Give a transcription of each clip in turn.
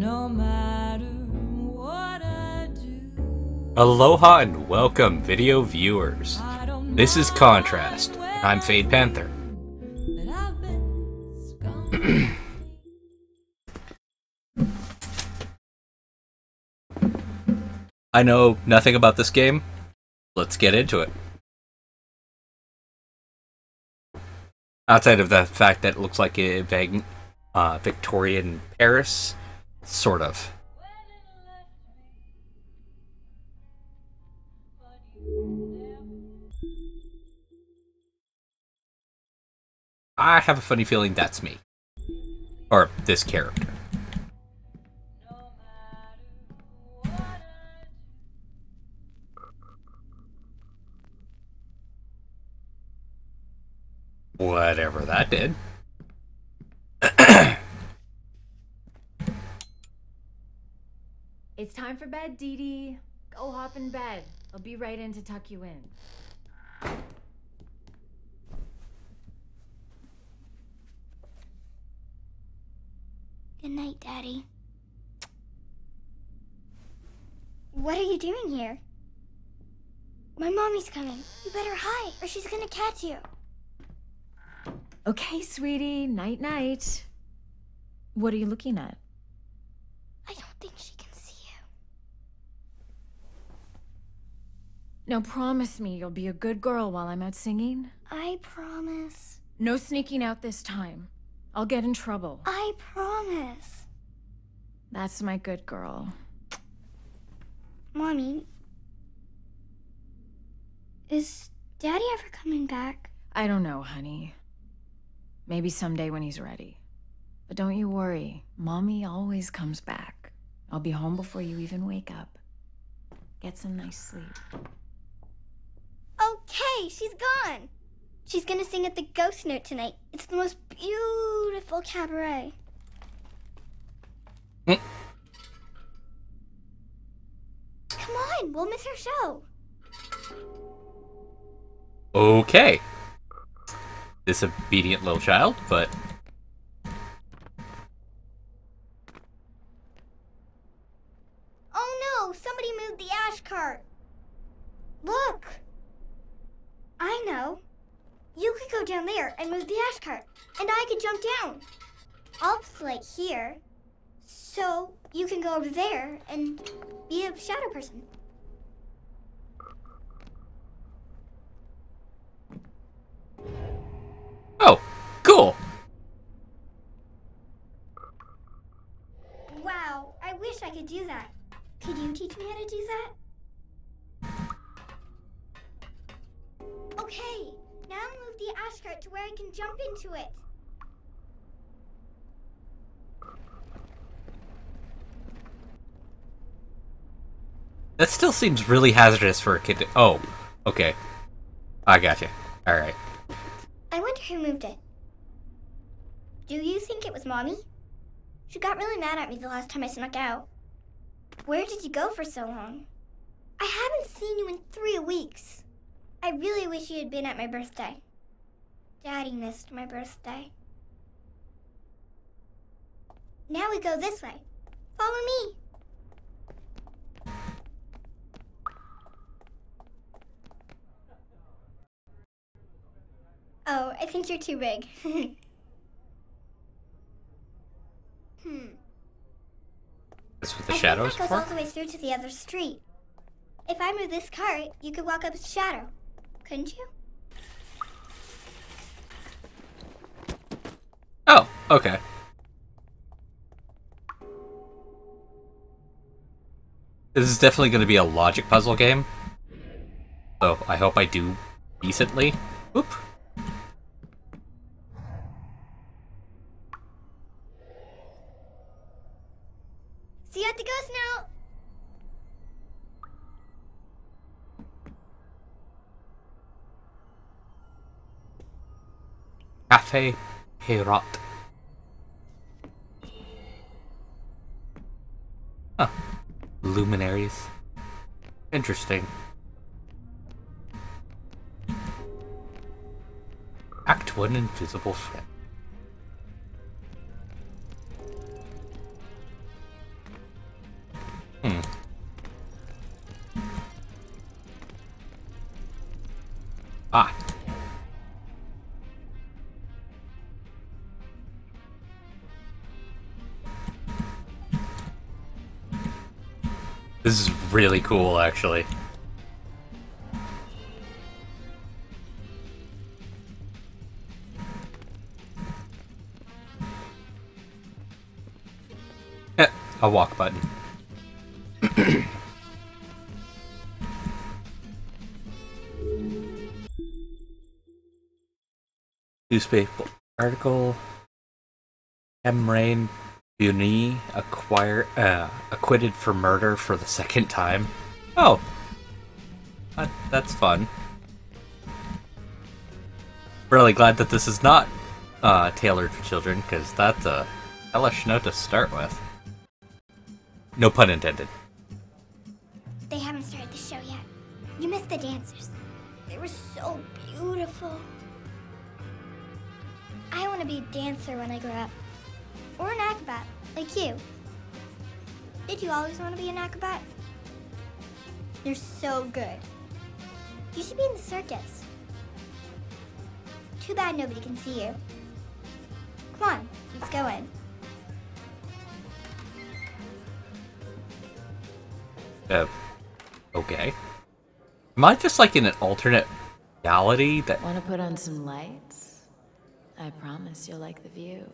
no matter what I do. Aloha and welcome, video viewers. This is Contrast. I'm Fade Panther. I know nothing about this game. Let's get into it. Outside of the fact that it looks like a Victorian Paris, sort of. I have a funny feeling that's me. Or this character. Whatever that did. It's time for bed, Dee Dee. Go hop in bed. I'll be right in to tuck you in. Good night, Daddy. What are you doing here? My mommy's coming. You better hide or she's gonna catch you. Okay, sweetie. Night-night. What are you looking at? I don't think she can see you. Now promise me you'll be a good girl while I'm out singing. I promise. No sneaking out this time. I'll get in trouble. I promise. That's my good girl. Mommy, is Daddy ever coming back? I don't know, honey. Maybe someday when he's ready. But don't you worry, Mommy always comes back. I'll be home before you even wake up. Get some nice sleep. Okay, she's gone. She's gonna sing at the Ghost Note tonight. It's the most beautiful cabaret. Come on, we'll miss her show. Okay. Disobedient little child, but oh no, somebody moved the ash cart. Look, I know. You could go down there and move the ash cart, and I could jump down. I'll play here, so you can go over there and be a shadow person. Oh, cool. Wow, I wish I could do that. Could you teach me how to do that? Okay, now move the ash cart to where I can jump into it. That still seems really hazardous for a kid to... Oh, okay. I gotcha. All right. I wonder who moved it. Do you think it was Mommy? She got really mad at me the last time I snuck out. Where did you go for so long? I haven't seen you in 3 weeks. I really wish you had been at my birthday. Daddy missed my birthday. Now we go this way. Follow me. Oh, I think you're too big. That's what the shadows are for? All the way through to the other street. If I move this cart, you could walk up its shadow, couldn't you? Oh, okay. This is definitely going to be a logic puzzle game. So I hope I do decently. Oop. See you at the Ghost Note! Cafe Pirat. Huh. Luminaries. Interesting. Act 1, Invisible Friend. This is really cool, actually. A walk button. Newspaper article. Emrain Bunee acquitted for murder for the second time. Oh, that's fun. Really glad that this is not tailored for children, because that's a hellish note to start with. No pun intended. They haven't started the show yet. You missed the dancers. They were so beautiful. I want to be a dancer when I grow up. Or an acrobat, like you. Did you always want to be an acrobat? You're so good. You should be in the circus. Too bad nobody can see you. Come on, let's go in. Okay. Am I just like in an alternate reality that... Want to put on some lights? I promise you'll like the view.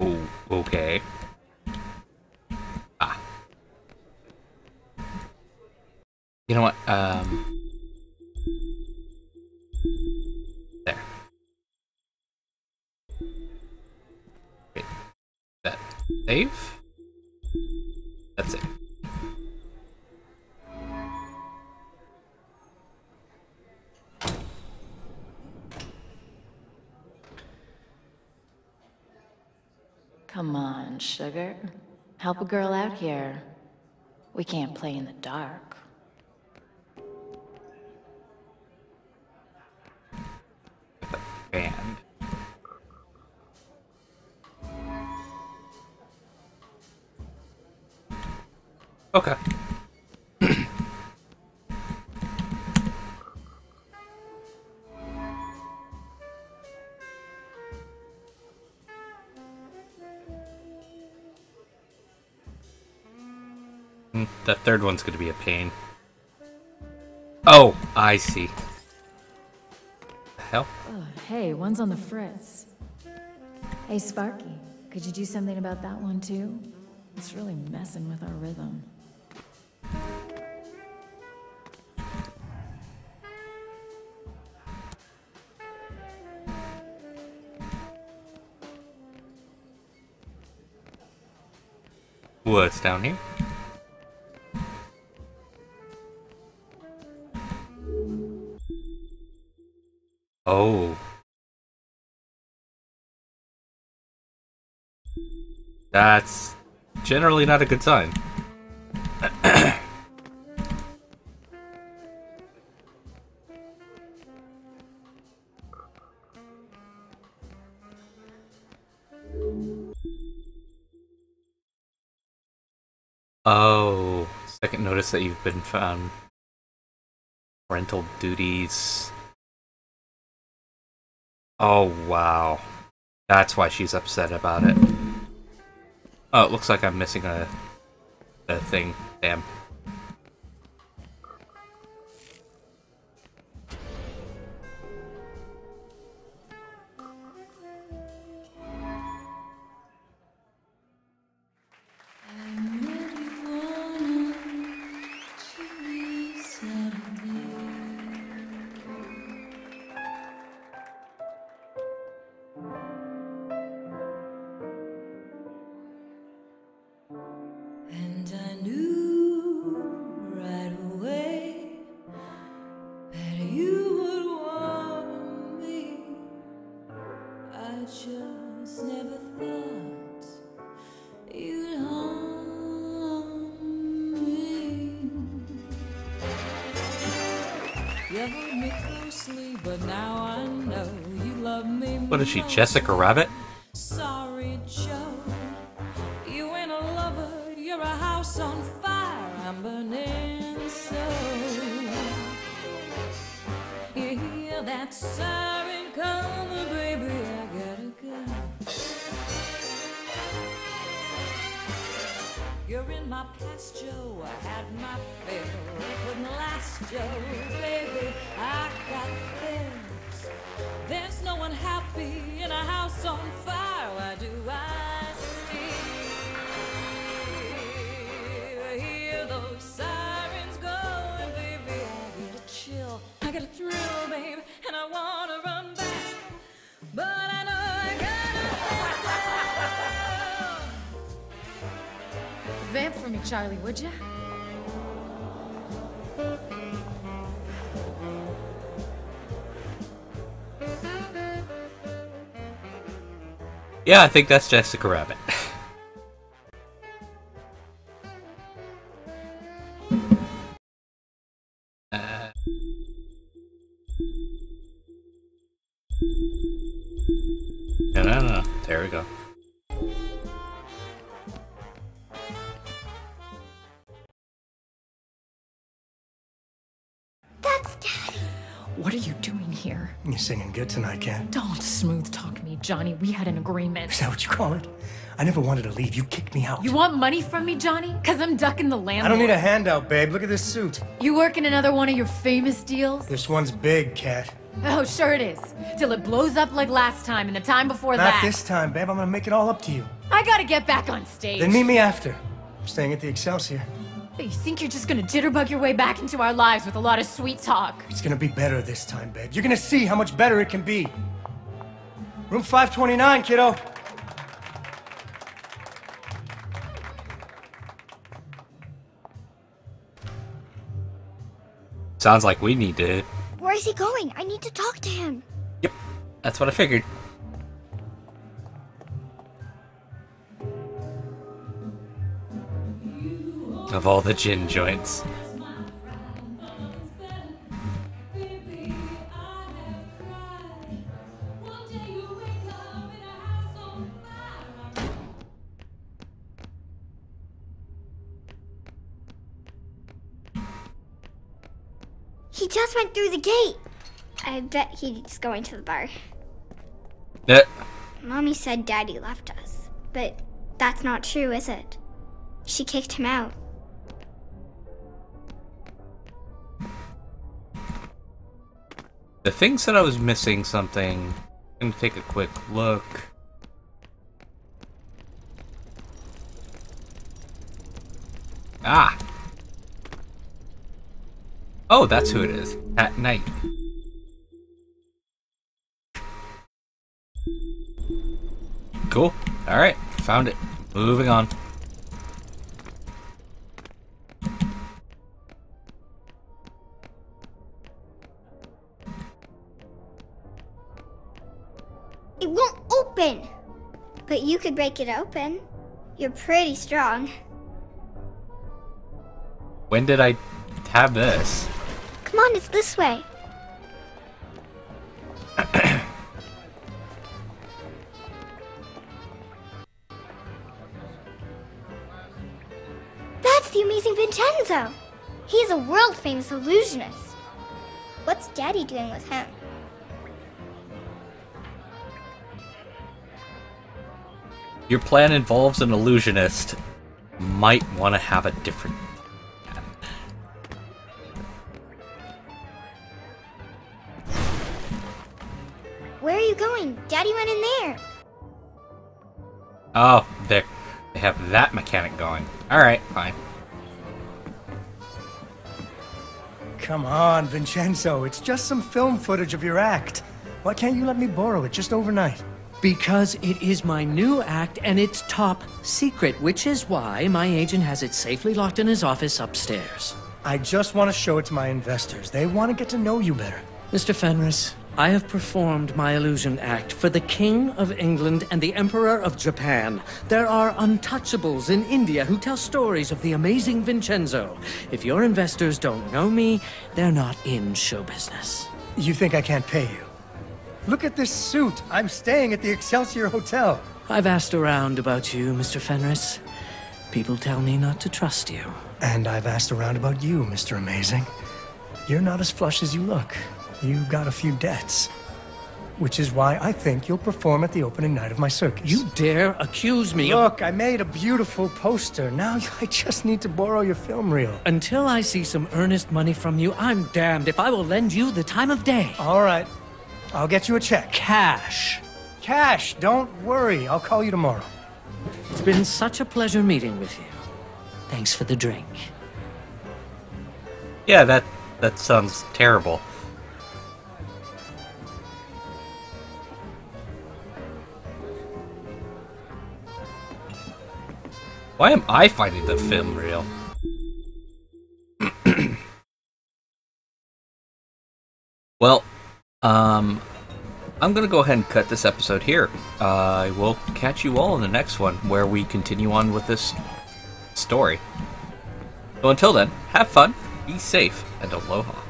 Oh, okay. Ah. You know what, There. Wait. That. Save? That's it. Come on, sugar. Help a girl out here. We can't play in the dark. Band. Okay. That third one's gonna be a pain. Oh, I see. The hell? Oh, hey, one's on the fritz. Hey, Sparky, could you do something about that one too? It's really messing with our rhythm. What's down here? Oh. That's generally not a good sign. Oh, second notice that you've been found. Rental duties. Oh, wow. That's why she's upset about it. Oh, it looks like I'm missing a thing. Damn. What is she, Jessica Rabbit? Sorry, Joe. You ain't a lover, you're a house on fire. I'm burning so. You hear that siren, come, baby, I gotta go. last, Joe. I had my fill. It wouldn't last, Joe. Baby, I got things. There's no one happy in a house on fire. Why do I still hear those sirens going, baby? I get a chill. I get a thrill, babe, and I want to run back. But vamp for me, Charlie, would ya? Yeah, I think that's Jessica Rabbit. No. There we go. What are you doing here? You're singing good tonight, Kat. Don't smooth talk me, Johnny. We had an agreement. Is that what you call it? I never wanted to leave. You kicked me out. You want money from me, Johnny? Because I'm ducking the landlord. I don't need a handout, babe. Look at this suit. You working another one of your famous deals? This one's big, Kat. Oh, sure it is. Till it blows up like last time and the time before that. Not this time, babe. I'm gonna make it all up to you. I gotta get back on stage. Then meet me after. I'm staying at the Excelsior. But you think you're just gonna jitterbug your way back into our lives with a lot of sweet talk? It's gonna be better this time, babe. You're gonna see how much better it can be. Room 529, kiddo. Sounds like we need to... Where is he going? I need to talk to him. Yep, that's what I figured. Of all the gin joints. He just went through the gate. I bet he's going to the bar. Mommy said Daddy left us, but that's not true, is it? She kicked him out. The thing said I was missing something. I'm gonna take a quick look. Ah! Oh, that's who it is. At night. Cool. Alright, found it. Moving on. It won't open! But you could break it open. You're pretty strong. When did I have this? Come on, it's this way. That's the amazing Vincenzo! He's a world-famous illusionist. What's Daddy doing with him? Your plan involves an illusionist. Might want to have a different plan. Where are you going? Daddy went in there. Oh, there. They have that mechanic going. Alright, fine. Come on, Vincenzo. It's just some film footage of your act. Why can't you let me borrow it just overnight? Because it is my new act, and it's top secret, which is why my agent has it safely locked in his office upstairs. I just want to show it to my investors. They want to get to know you better. Mr. Fenris, I have performed my illusion act for the King of England and the Emperor of Japan. There are untouchables in India who tell stories of the amazing Vincenzo. If your investors don't know me, they're not in show business. You think I can't pay you? Look at this suit. I'm staying at the Excelsior Hotel. I've asked around about you, Mr. Fenris. People tell me not to trust you. And I've asked around about you, Mr. Amazing. You're not as flush as you look. You got a few debts. which is why I think you'll perform at the opening night of my circus. You dare accuse me of... Look, I made a beautiful poster. Now I just need to borrow your film reel. Until I see some earnest money from you, I'm damned if I will lend you the time of day. All right. I'll get you a check. Cash. Cash, don't worry. I'll call you tomorrow. It's been such a pleasure meeting with you. Thanks for the drink. Yeah, that sounds terrible. Why am I finding the film reel? Well, I'm gonna go ahead and cut this episode here. I will catch you all in the next one, where we continue on with this story. So until then, have fun, be safe, and aloha.